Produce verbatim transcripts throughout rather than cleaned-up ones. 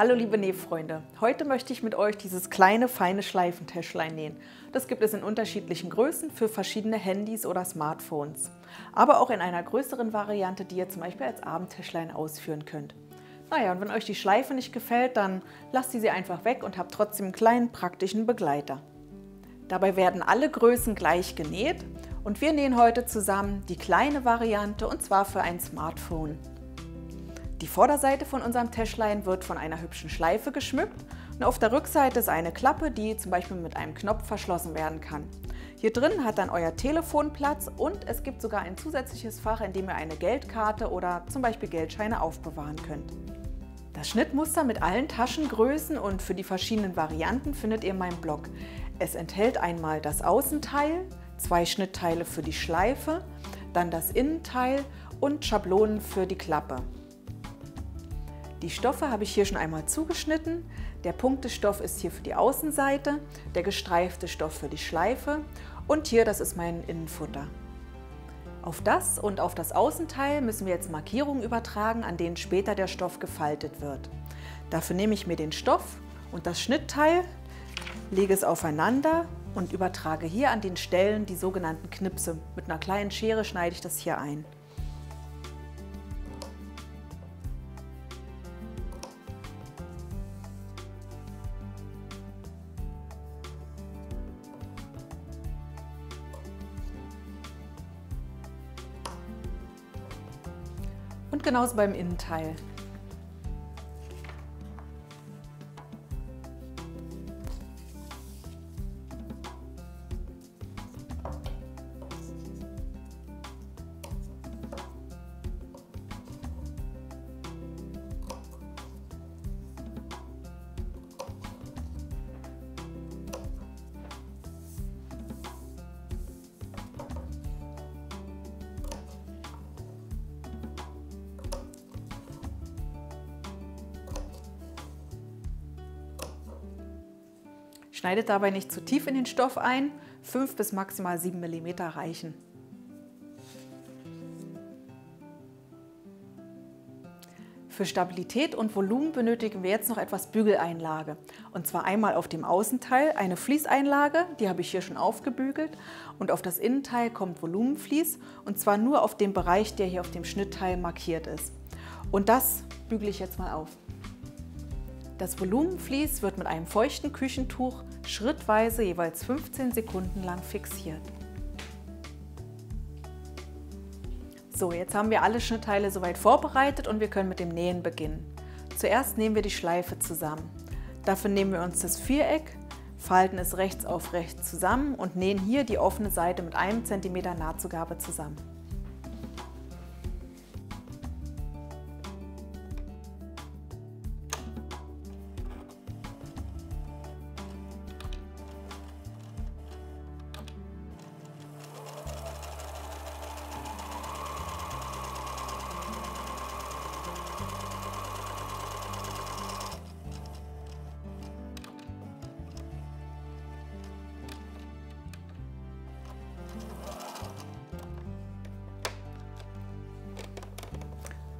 Hallo liebe Nähfreunde, heute möchte ich mit euch dieses kleine feine Schleifentäschlein nähen. Das gibt es in unterschiedlichen Größen für verschiedene Handys oder Smartphones, aber auch in einer größeren Variante, die ihr zum Beispiel als Abendtäschlein ausführen könnt. Naja, und wenn euch die Schleife nicht gefällt, dann lasst ihr sie einfach weg und habt trotzdem einen kleinen praktischen Begleiter. Dabei werden alle Größen gleich genäht und wir nähen heute zusammen die kleine Variante und zwar für ein Smartphone. Die Vorderseite von unserem Täschlein wird von einer hübschen Schleife geschmückt und auf der Rückseite ist eine Klappe, die zum Beispiel mit einem Knopf verschlossen werden kann. Hier drin hat dann euer Telefon Platz und es gibt sogar ein zusätzliches Fach, in dem ihr eine Geldkarte oder zum Beispiel Geldscheine aufbewahren könnt. Das Schnittmuster mit allen Taschengrößen und für die verschiedenen Varianten findet ihr in meinem Blog. Es enthält einmal das Außenteil, zwei Schnittteile für die Schleife, dann das Innenteil und Schablonen für die Klappe. Die Stoffe habe ich hier schon einmal zugeschnitten. Der Punktestoff ist hier für die Außenseite, der gestreifte Stoff für die Schleife und hier, das ist mein Innenfutter. Auf das und auf das Außenteil müssen wir jetzt Markierungen übertragen, an denen später der Stoff gefaltet wird. Dafür nehme ich mir den Stoff und das Schnittteil, lege es aufeinander und übertrage hier an den Stellen die sogenannten Knipse. Mit einer kleinen Schere schneide ich das hier ein. Und genauso beim Innenteil. Schneidet dabei nicht zu tief in den Stoff ein, fünf bis maximal sieben Millimeter reichen. Für Stabilität und Volumen benötigen wir jetzt noch etwas Bügeleinlage. Und zwar einmal auf dem Außenteil eine Fließeinlage, die habe ich hier schon aufgebügelt. Und auf das Innenteil kommt Volumenvlies und zwar nur auf den Bereich, der hier auf dem Schnittteil markiert ist. Und das bügele ich jetzt mal auf. Das Volumenvlies wird mit einem feuchten Küchentuch schrittweise jeweils fünfzehn Sekunden lang fixiert. So, jetzt haben wir alle Schnittteile soweit vorbereitet und wir können mit dem Nähen beginnen. Zuerst nähen wir die Schleife zusammen. Dafür nehmen wir uns das Viereck, falten es rechts auf rechts zusammen und nähen hier die offene Seite mit einem Zentimeter Nahtzugabe zusammen.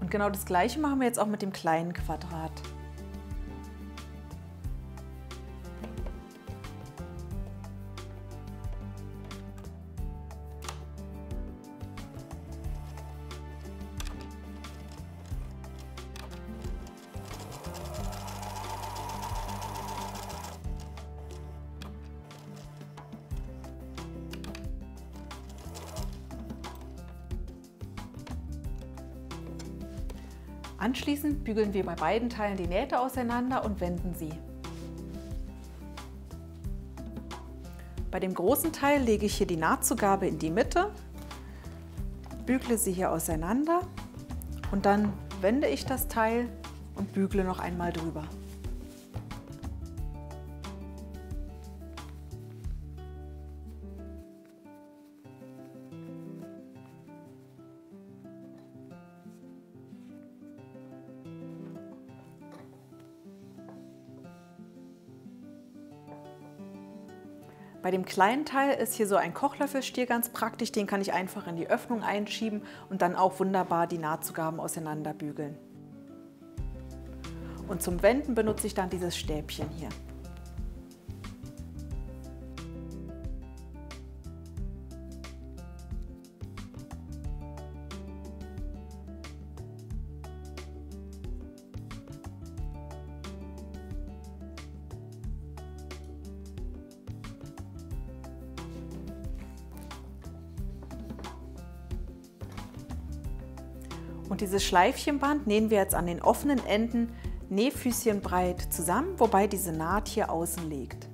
Und genau das Gleiche machen wir jetzt auch mit dem kleinen Quadrat. Anschließend bügeln wir bei beiden Teilen die Nähte auseinander und wenden sie. Bei dem großen Teil lege ich hier die Nahtzugabe in die Mitte, bügle sie hier auseinander und dann wende ich das Teil und bügle noch einmal drüber. Bei dem kleinen Teil ist hier so ein Kochlöffelstiel ganz praktisch, den kann ich einfach in die Öffnung einschieben und dann auch wunderbar die Nahtzugaben auseinander bügeln. Und zum Wenden benutze ich dann dieses Stäbchen hier. Und dieses Schleifchenband nähen wir jetzt an den offenen Enden nähfüßchenbreit zusammen, wobei diese Naht hier außen liegt.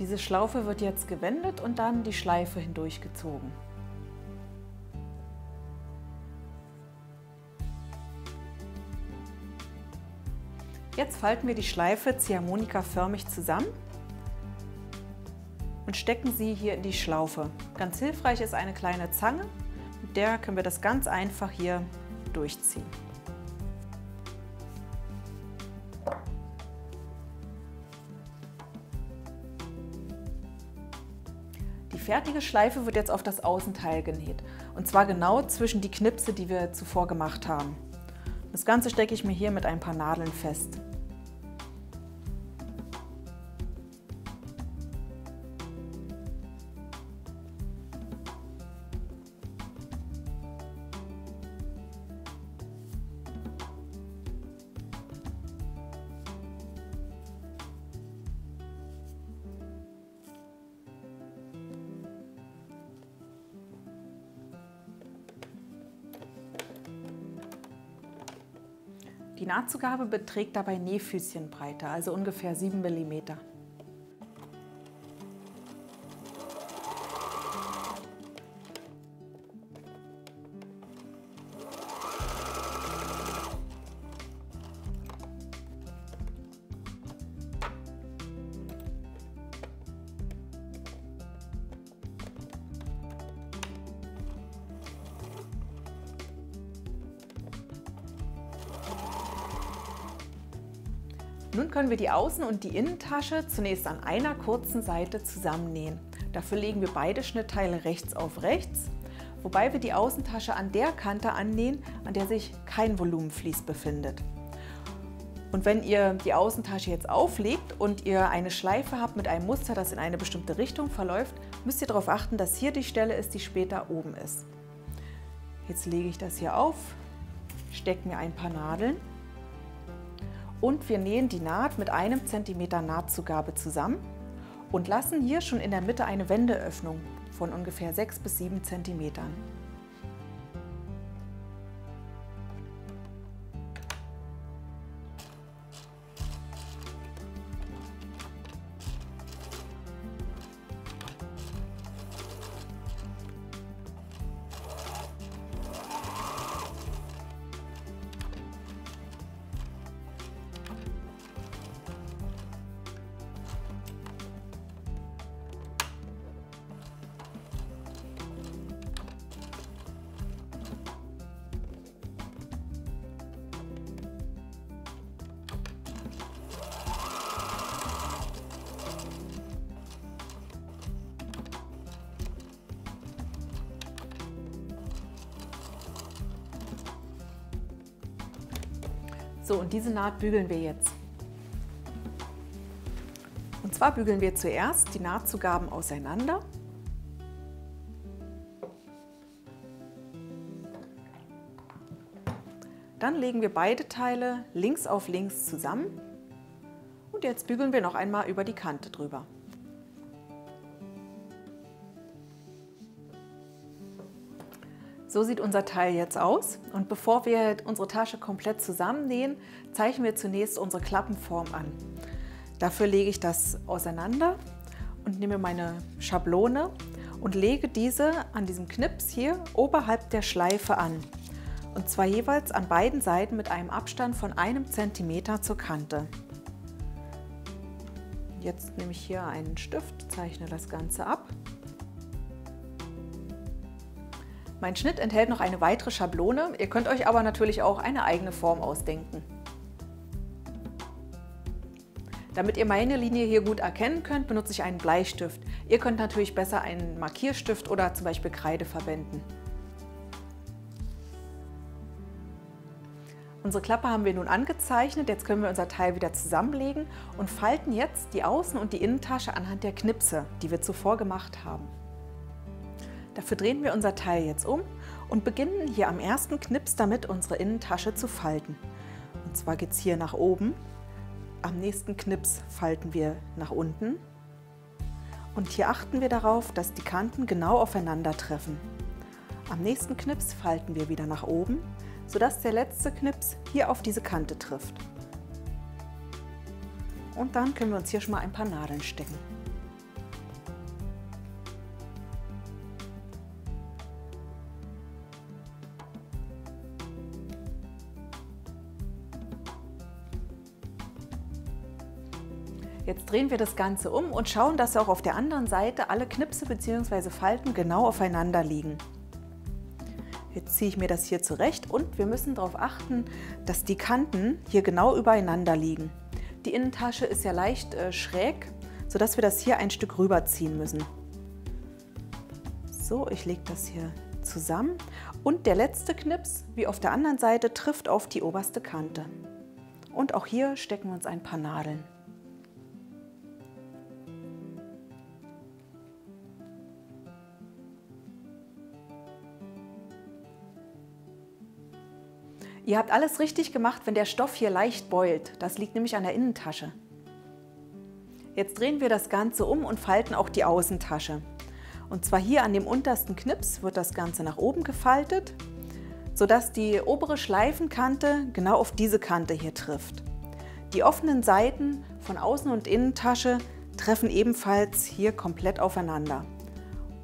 Diese Schlaufe wird jetzt gewendet und dann die Schleife hindurchgezogen. Jetzt falten wir die Schleife ziehharmonikaförmig zusammen und stecken sie hier in die Schlaufe. Ganz hilfreich ist eine kleine Zange, mit der können wir das ganz einfach hier durchziehen. Die fertige Schleife wird jetzt auf das Außenteil genäht und zwar genau zwischen die Knipse, die wir zuvor gemacht haben. Das Ganze stecke ich mir hier mit ein paar Nadeln fest. Die Nahtzugabe beträgt dabei Nähfüßchenbreite, also ungefähr sieben Millimeter. Nun können wir die Außen- und die Innentasche zunächst an einer kurzen Seite zusammennähen. Dafür legen wir beide Schnittteile rechts auf rechts, wobei wir die Außentasche an der Kante annähen, an der sich kein Volumenvlies befindet. Und wenn ihr die Außentasche jetzt auflegt und ihr eine Schleife habt mit einem Muster, das in eine bestimmte Richtung verläuft, müsst ihr darauf achten, dass hier die Stelle ist, die später oben ist. Jetzt lege ich das hier auf, stecke mir ein paar Nadeln. Und wir nähen die Naht mit einem Zentimeter Nahtzugabe zusammen und lassen hier schon in der Mitte eine Wendeöffnung von ungefähr sechs bis sieben Zentimeter. So, und diese Naht bügeln wir jetzt. Und zwar bügeln wir zuerst die Nahtzugaben auseinander. Dann legen wir beide Teile links auf links zusammen. Und jetzt bügeln wir noch einmal über die Kante drüber. So sieht unser Teil jetzt aus und bevor wir unsere Tasche komplett zusammennähen, zeichnen wir zunächst unsere Klappenform an. Dafür lege ich das auseinander und nehme meine Schablone und lege diese an diesem Knips hier oberhalb der Schleife an. Und zwar jeweils an beiden Seiten mit einem Abstand von einem Zentimeter zur Kante. Jetzt nehme ich hier einen Stift, zeichne das Ganze ab. Mein Schnitt enthält noch eine weitere Schablone, ihr könnt euch aber natürlich auch eine eigene Form ausdenken. Damit ihr meine Linie hier gut erkennen könnt, benutze ich einen Bleistift. Ihr könnt natürlich besser einen Markierstift oder zum Beispiel Kreide verwenden. Unsere Klappe haben wir nun angezeichnet, jetzt können wir unser Teil wieder zusammenlegen und falten jetzt die Außen- und die Innentasche anhand der Knipse, die wir zuvor gemacht haben. Dafür drehen wir unser Teil jetzt um und beginnen hier am ersten Knips damit, unsere Innentasche zu falten. Und zwar geht es hier nach oben, am nächsten Knips falten wir nach unten und hier achten wir darauf, dass die Kanten genau aufeinander treffen. Am nächsten Knips falten wir wieder nach oben, sodass der letzte Knips hier auf diese Kante trifft. Und dann können wir uns hier schon mal ein paar Nadeln stecken. Jetzt drehen wir das Ganze um und schauen, dass auch auf der anderen Seite alle Knipse bzw. Falten genau aufeinander liegen. Jetzt ziehe ich mir das hier zurecht und wir müssen darauf achten, dass die Kanten hier genau übereinander liegen. Die Innentasche ist ja leicht äh, schräg, sodass wir das hier ein Stück rüberziehen müssen. So, ich lege das hier zusammen und der letzte Knips, wie auf der anderen Seite, trifft auf die oberste Kante. Und auch hier stecken wir uns ein paar Nadeln. Ihr habt alles richtig gemacht, wenn der Stoff hier leicht beult. Das liegt nämlich an der Innentasche. Jetzt drehen wir das Ganze um und falten auch die Außentasche. Und zwar hier an dem untersten Knips wird das Ganze nach oben gefaltet, sodass die obere Schleifenkante genau auf diese Kante hier trifft. Die offenen Seiten von Außen- und Innentasche treffen ebenfalls hier komplett aufeinander.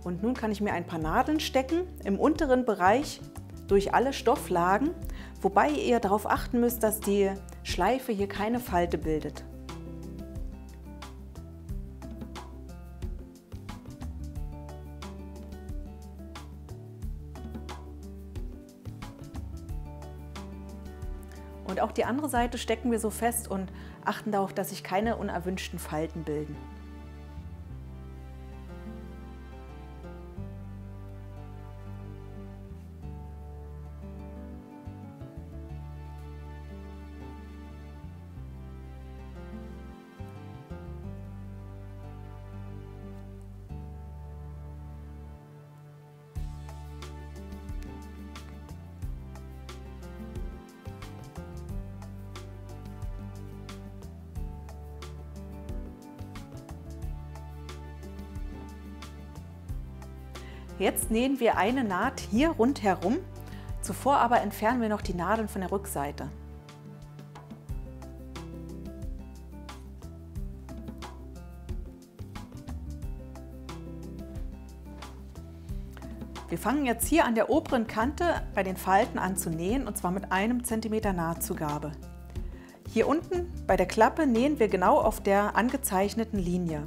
Und nun kann ich mir ein paar Nadeln stecken im unteren Bereich durch alle Stofflagen, wobei ihr darauf achten müsst, dass die Schleife hier keine Falte bildet. Und auch die andere Seite stecken wir so fest und achten darauf, dass sich keine unerwünschten Falten bilden. Jetzt nähen wir eine Naht hier rundherum, zuvor aber entfernen wir noch die Nadeln von der Rückseite. Wir fangen jetzt hier an der oberen Kante bei den Falten an zu nähen und zwar mit einem Zentimeter Nahtzugabe. Hier unten bei der Klappe nähen wir genau auf der angezeichneten Linie.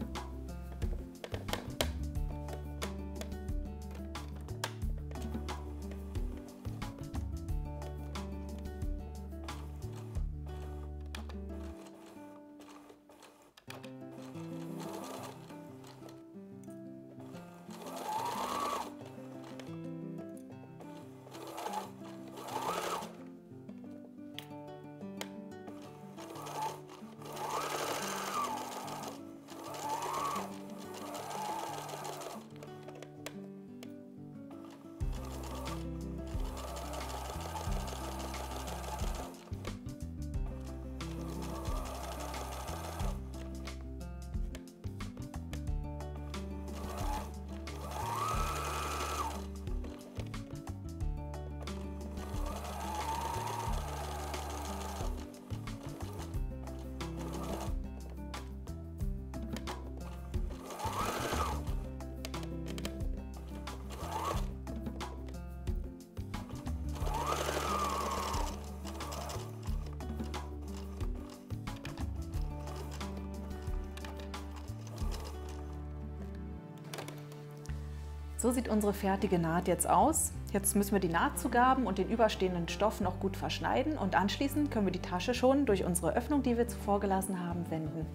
So sieht unsere fertige Naht jetzt aus. Jetzt müssen wir die Nahtzugaben und den überstehenden Stoff noch gut verschneiden und anschließend können wir die Tasche schon durch unsere Öffnung, die wir zuvor gelassen haben, wenden.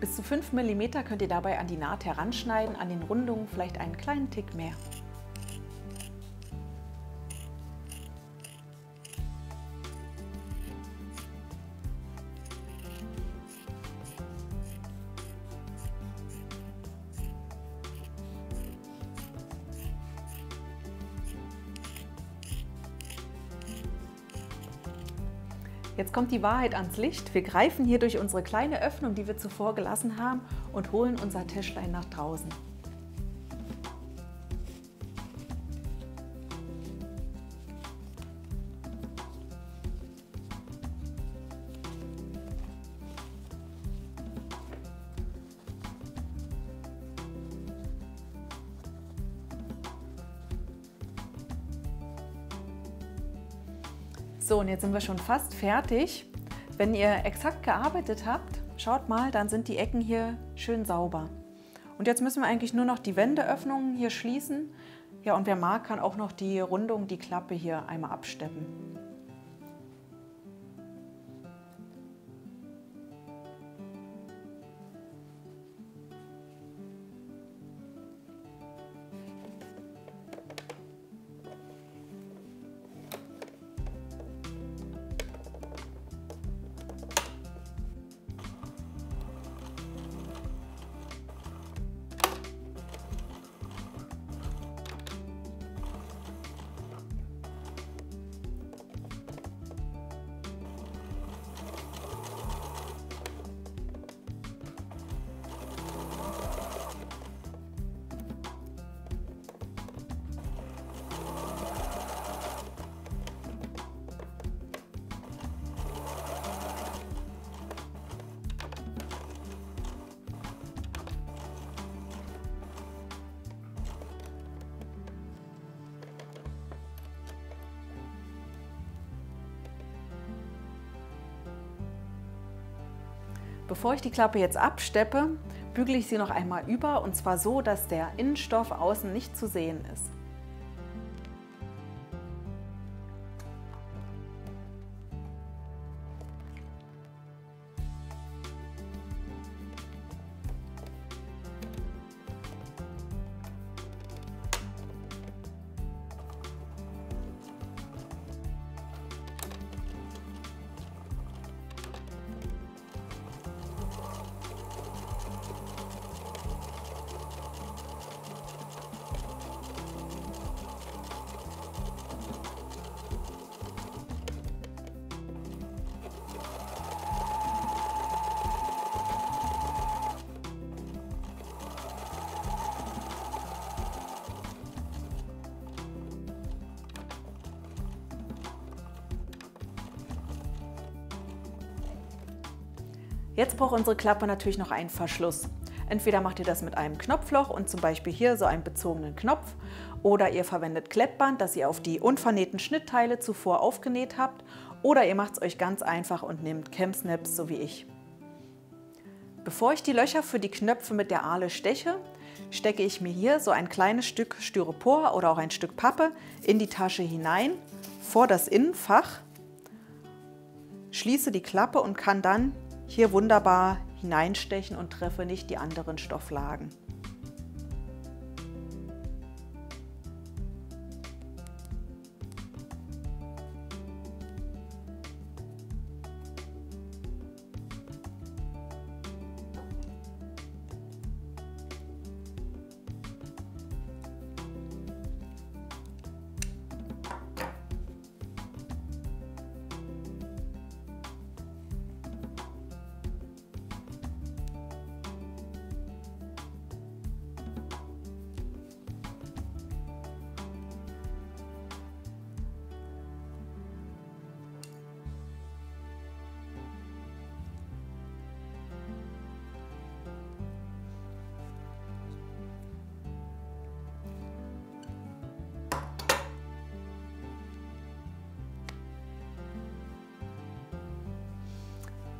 Bis zu fünf Millimeter könnt ihr dabei an die Naht heranschneiden, an den Rundungen vielleicht einen kleinen Tick mehr. Jetzt kommt die Wahrheit ans Licht. Wir greifen hier durch unsere kleine Öffnung, die wir zuvor gelassen haben, und holen unser Täschlein nach draußen. So, und jetzt sind wir schon fast fertig. Wenn ihr exakt gearbeitet habt, schaut mal, dann sind die Ecken hier schön sauber. Und jetzt müssen wir eigentlich nur noch die Wendeöffnungen hier schließen. Ja, und wer mag, kann auch noch die Rundung, die Klappe hier einmal absteppen. Bevor ich die Klappe jetzt absteppe, bügele ich sie noch einmal über, und zwar so, dass der Innenstoff außen nicht zu sehen ist. Jetzt braucht unsere Klappe natürlich noch einen Verschluss. Entweder macht ihr das mit einem Knopfloch und zum Beispiel hier so einen bezogenen Knopf, oder ihr verwendet Klettband, das ihr auf die unvernähten Schnittteile zuvor aufgenäht habt, oder ihr macht es euch ganz einfach und nehmt Cam-Snaps, so wie ich. Bevor ich die Löcher für die Knöpfe mit der Ahle steche, stecke ich mir hier so ein kleines Stück Styropor oder auch ein Stück Pappe in die Tasche hinein, vor das Innenfach, schließe die Klappe und kann dann hier wunderbar hineinstechen und treffe nicht die anderen Stofflagen.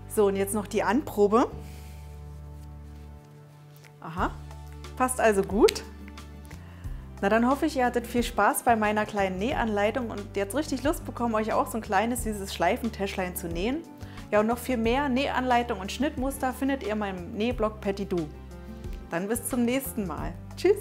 So, und jetzt noch die Anprobe. Aha, passt also gut. Na dann hoffe ich, ihr hattet viel Spaß bei meiner kleinen Nähanleitung und jetzt richtig Lust bekommen, euch auch so ein kleines dieses Schleifentäschlein zu nähen. Ja, und noch viel mehr Nähanleitung und Schnittmuster findet ihr in meinem Nähblog PattyDoo. Dann bis zum nächsten Mal. Tschüss!